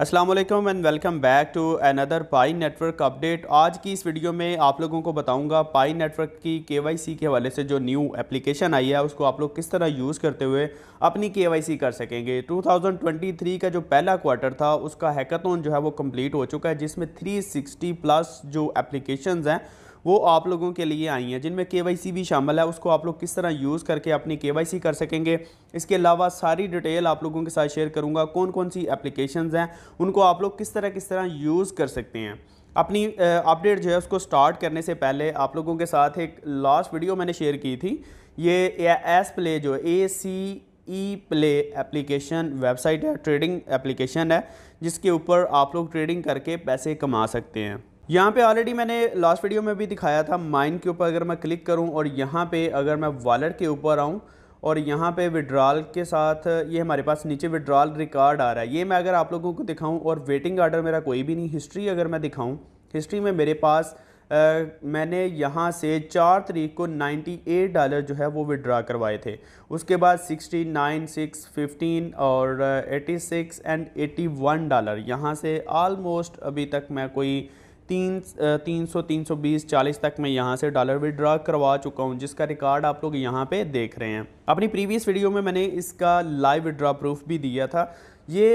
अस्सलाम वालेकुम and welcome back to another Pi network update. आज की इस वीडियो में आप लोगों को बताऊंगा पाई नेटवर्क की केवाईसी के हवाले से जो न्यू एप्लीकेशन आई है उसको आप लोग किस तरह यूज़ करते हुए अपनी केवाईसी कर सकेंगे। 2023 का जो पहला क्वार्टर था उसका हैकाथॉन जो है वो कंप्लीट हो चुका है, जिसमें 360 प्लस जो एप्लीकेशंस हैं वो आप लोगों के लिए आई हैं, जिनमें केवाईसी भी शामिल है। उसको आप लोग किस तरह यूज़ करके अपनी केवाईसी कर सकेंगे, इसके अलावा सारी डिटेल आप लोगों के साथ शेयर करूंगा। कौन कौन सी एप्लीकेशंस हैं, उनको आप लोग किस तरह यूज़ कर सकते हैं। अपनी अपडेट जो है उसको स्टार्ट करने से पहले आप लोगों के साथ एक लास्ट वीडियो मैंने शेयर की थी, ये एस प्ले जो ACE Play एप्लीकेशन वेबसाइट है, ट्रेडिंग एप्लीकेशन है, जिसके ऊपर आप लोग ट्रेडिंग करके पैसे कमा सकते हैं। यहाँ पे ऑलरेडी मैंने लास्ट वीडियो में भी दिखाया था, माइन के ऊपर अगर मैं क्लिक करूँ और यहाँ पे अगर मैं वॉलेट के ऊपर आऊँ और यहाँ पे विड्रॉल के साथ ये हमारे पास नीचे विड्रॉल रिकॉर्ड आ रहा है। ये मैं अगर आप लोगों को दिखाऊँ और वेटिंग ऑर्डर मेरा कोई भी नहीं, हिस्ट्री अगर मैं दिखाऊँ, हिस्ट्री में मेरे पास मैंने यहाँ से 4 तारीख को $98 जो है वो विड्रा करवाए थे। उसके बाद 69, 6, 15 और 86 एंड $81 यहाँ से आलमोस्ट अभी तक मैं कोई 300, 320, 40 तक मैं यहाँ से डॉलर विड्रॉ करवा चुका हूँ, जिसका रिकॉर्ड आप लोग यहाँ पे देख रहे हैं। अपनी प्रीवियस वीडियो में मैंने इसका लाइव विड्रॉ प्रूफ भी दिया था। ये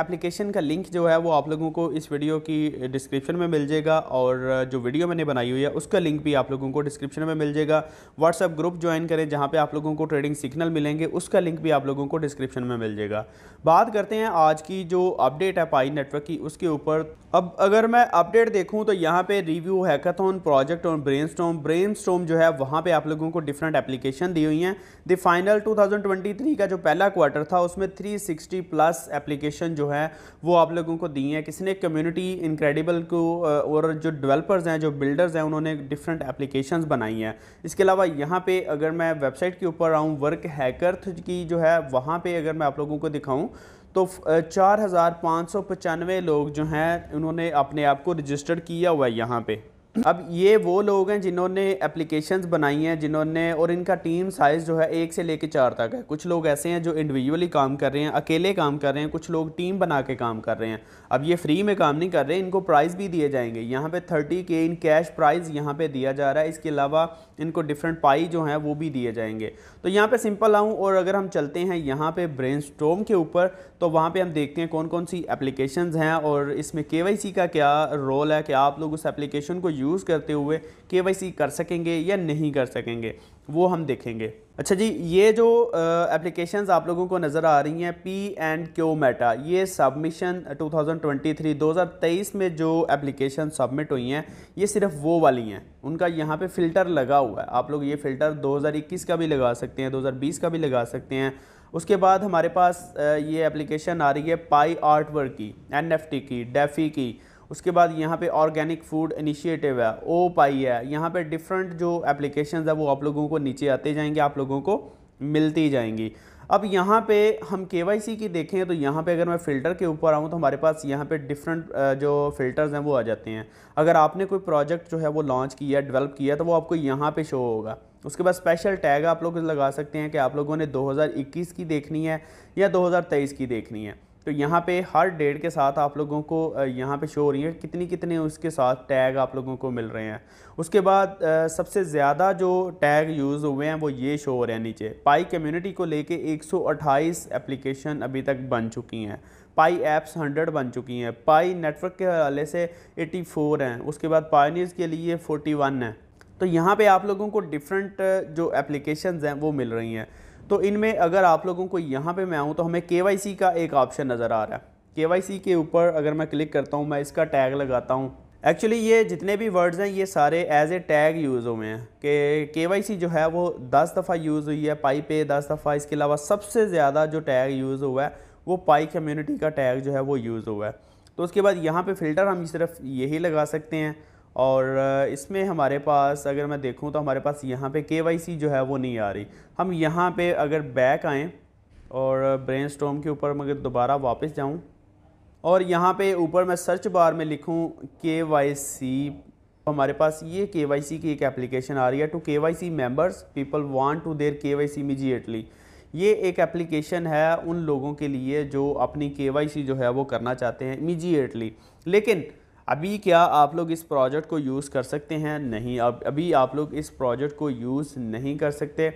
एप्लीकेशन का लिंक जो है वो आप लोगों को इस वीडियो की डिस्क्रिप्शन में मिल जाएगा, और जो वीडियो मैंने बनाई हुई है उसका लिंक भी आप लोगों को डिस्क्रिप्शन में मिल जाएगा। व्हाट्सएप ग्रुप ज्वाइन करें जहाँ पे आप लोगों को ट्रेडिंग सिग्नल मिलेंगे, उसका लिंक भी आप लोगों को डिस्क्रिप्शन में मिल जाएगा। बात करते हैं आज की जो अपडेट है पाई नेटवर्क की उसके ऊपर। अब अगर मैं अपडेट देखूँ तो यहाँ पर रिव्यू, हैकाथॉन, प्रोजेक्ट और ब्रेनस्टॉर्म जो है वहाँ पर आप लोगों को डिफरेंट एप्लीकेशन दी हुई हैं। द फाइनल 2023 का जो पहला क्वार्टर था उसमें 360 प्लस एप्लीकेशन जो है वो आप लोगों को दी हैं। किसी ने कम्युनिटी इनक्रेडिबल को और जो डेवलपर्स हैं, जो बिल्डर्स हैं, उन्होंने डिफरेंट एप्लीकेशंस बनाई हैं। इसके अलावा यहाँ पे अगर मैं वेबसाइट के ऊपर आऊँ, वर्क हैकर की जो है वहाँ पे अगर मैं आप लोगों को दिखाऊँ तो 4595 लोग जो हैं उन्होंने अपने आप को रजिस्टर्ड किया हुआ है यहाँ पे। अब ये वो लोग हैं जिन्होंने एप्लीकेशंस बनाई हैं, जिन्होंने, और इनका टीम साइज़ जो है 1 से लेकर 4 तक है। कुछ लोग ऐसे हैं जो इंडिविजुअली काम कर रहे हैं, अकेले काम कर रहे हैं, कुछ लोग टीम बना के काम कर रहे हैं। अब ये फ्री में काम नहीं कर रहे, इनको प्राइज़ भी दिए जाएंगे। यहाँ पे 30K इन कैश प्राइज़ यहाँ पे दिया जा रहा है। इसके अलावा इनको डिफरेंट पाई जो हैं वो भी दिए जाएंगे। तो यहाँ पर सिंपल आऊँ और अगर हम चलते हैं यहाँ पर ब्रेनस्टॉर्म के ऊपर, तो वहाँ पर हम देखते हैं कौन कौन सी एप्लीकेशंस हैं और इसमें केवाईसी का क्या रोल है, कि आप लोग उस एप्लीकेशन को यूज़ करते हुए केवाईसी कर सकेंगे या नहीं कर सकेंगे, वो हम देखेंगे। अच्छा जी, ये जो एप्लीकेशंस आप लोगों को नज़र आ रही हैं, पी एंड क्यू मेटा, ये सबमिशन 2023 में जो एप्लीकेशन सबमिट हुई हैं ये सिर्फ वो वाली हैं, उनका यहाँ पे फ़िल्टर लगा हुआ है। आप लोग ये फ़िल्टर 2021 का भी लगा सकते हैं, 2020 का भी लगा सकते हैं। उसके बाद हमारे पास ये एप्लीकेशन आ रही है पाई आर्ट वर्क की, NFT की, डेफी की। उसके बाद यहाँ पे ऑर्गेनिक फूड इनिशिएटिव है, OPi है। यहाँ पे डिफरेंट जो एप्लीकेशंस है वो आप लोगों को नीचे आते जाएंगे, आप लोगों को मिलती जाएंगी। अब यहाँ पे हम केवाईसी की देखें तो यहाँ पे अगर मैं फ़िल्टर के ऊपर आऊँ तो हमारे पास यहाँ पे डिफरेंट जो फ़िल्टर्स हैं वो आ जाते हैं। अगर आपने कोई प्रोजेक्ट जो है वो लॉन्च किया, डेवलप किया, तो वो आपको यहाँ पे शो होगा। उसके बाद स्पेशल टैग आप लोग लगा सकते हैं कि आप लोगों ने 2021 की देखनी है या 2023 की देखनी है। तो यहाँ पे हर डेट के साथ आप लोगों को यहाँ पे शो हो रही है कितने उसके साथ टैग आप लोगों को मिल रहे हैं। उसके बाद सबसे ज़्यादा जो टैग यूज़ हुए हैं वो ये शो हो रहे हैं नीचे। पाई कम्युनिटी को लेके 128 एप्लीकेशन अभी तक बन चुकी हैं, पाई एप्स 100 बन चुकी हैं, पाई नेटवर्क के हवाले से 84 हैं, उसके बाद पायनियर्स के लिए 41 हैं। तो यहाँ पर आप लोगों को डिफरेंट जो एप्लीकेशंस हैं वो मिल रही हैं। तो इनमें अगर आप लोगों को यहाँ पे मैं आऊँ तो हमें केवाईसी का एक ऑप्शन नज़र आ रहा है। केवाईसी के ऊपर अगर मैं क्लिक करता हूँ, मैं इसका टैग लगाता हूँ। एक्चुअली ये जितने भी वर्ड्स हैं ये सारे एज ए टैग यूज़ हुए हैं कि केवाईसी जो है वो 10 दफ़ा यूज़ हुई है, पाई पे 10 दफ़ा। इसके अलावा सबसे ज़्यादा जो टैग यूज़ हुआ है वो पाई कम्यूनिटी का टैग जो है वो यूज़ हुआ है। तो उसके बाद यहाँ पर फ़िल्टर हम सिर्फ यही लगा सकते हैं, और इसमें हमारे पास अगर मैं देखूं तो हमारे पास यहाँ पे केवाईसी जो है वो नहीं आ रही। हम यहाँ पे अगर बैक आएँ और ब्रेनस्टॉर्म के ऊपर मगर दोबारा वापस जाऊँ और यहाँ पे ऊपर मैं सर्च बार में लिखूँ केवाईसी, हमारे पास ये केवाईसी की एक एप्लीकेशन आ रही है। To KYC members, people want to their KYC immediately. ये एक एप्लीकेशन है उन लोगों के लिए जो अपनी KYC जो है वो करना चाहते हैं इमीडिएटली। लेकिन अभी क्या आप लोग इस प्रोजेक्ट को यूज़ कर सकते हैं? नहीं, अभी आप लोग इस प्रोजेक्ट को यूज़ नहीं कर सकते।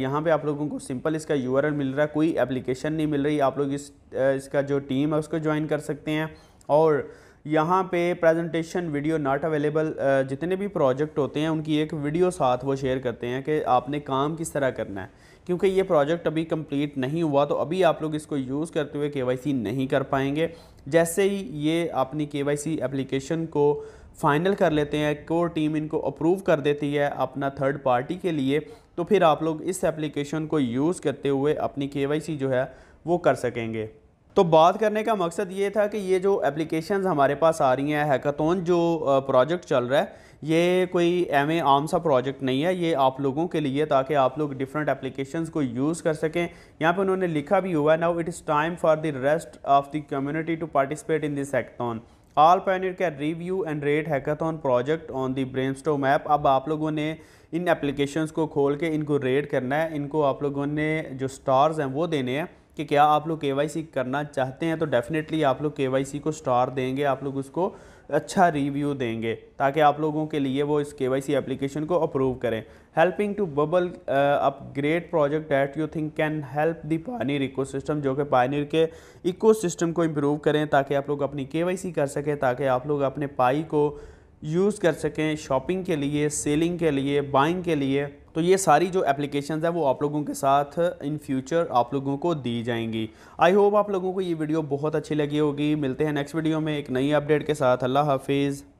यहाँ पे आप लोगों को सिंपल इसका URL मिल रहा है, कोई एप्लीकेशन नहीं मिल रही। आप लोग इसका जो टीम है उसको ज्वाइन कर सकते हैं। और यहाँ पे प्रेजेंटेशन वीडियो नॉट अवेलेबल, जितने भी प्रोजेक्ट होते हैं उनकी एक वीडियो साथ वो शेयर करते हैं कि आपने काम किस तरह करना है। क्योंकि ये प्रोजेक्ट अभी कंप्लीट नहीं हुआ तो अभी आप लोग इसको यूज़ करते हुए KYC नहीं कर पाएंगे। जैसे ही ये अपनी KYC एप्लीकेशन को फाइनल कर लेते हैं, कोर टीम इनको अप्रूव कर देती है अपना थर्ड पार्टी के लिए, तो फिर आप लोग इस एप्लीकेशन को यूज़ करते हुए अपनी KYC जो है वो कर सकेंगे। तो बात करने का मकसद ये था कि ये जो एप्लीकेशंस हमारे पास आ रही हैं, हैकाथॉन जो प्रोजेक्ट चल रहा है ये कोई एवं आम सा प्रोजेक्ट नहीं है, ये आप लोगों के लिए ताकि आप लोग डिफरेंट एप्लीकेशंस को यूज़ कर सकें। यहाँ पे उन्होंने लिखा भी हुआ है, now it is time for the rest of the community to participate in this hackathon. All pioneer can review and rate hackathon project on the brainstorm app. अब आप लोगों ने इन एप्लीकेशंस को खोल के इनको रेट करना है, इनको आप लोगों ने जो स्टार्स हैं वो देने हैं कि क्या आप लोग KYC करना चाहते हैं। तो डेफ़िनेटली आप लोग KYC को स्टार देंगे, आप लोग उसको अच्छा रिव्यू देंगे ताकि आप लोगों के लिए वो इस KYC एप्लीकेशन को अप्रूव करें। Helping to bubble up great project that you think can help the pioneer ecosystem, जो कि पायनियर के इकोसिस्टम को इम्प्रूव करें ताकि आप लोग अपनी KYC कर सकें, ताकि आप लोग अपने पाई को यूज़ कर सकें शॉपिंग के लिए, सेलिंग के लिए, बाइंग के लिए। तो ये सारी जो एप्लीकेशंस है वो आप लोगों के साथ इन फ्यूचर आप लोगों को दी जाएंगी। आई होप आप लोगों को ये वीडियो बहुत अच्छी लगी होगी। मिलते हैं नेक्स्ट वीडियो में एक नई अपडेट के साथ। अल्लाह हाफिज़।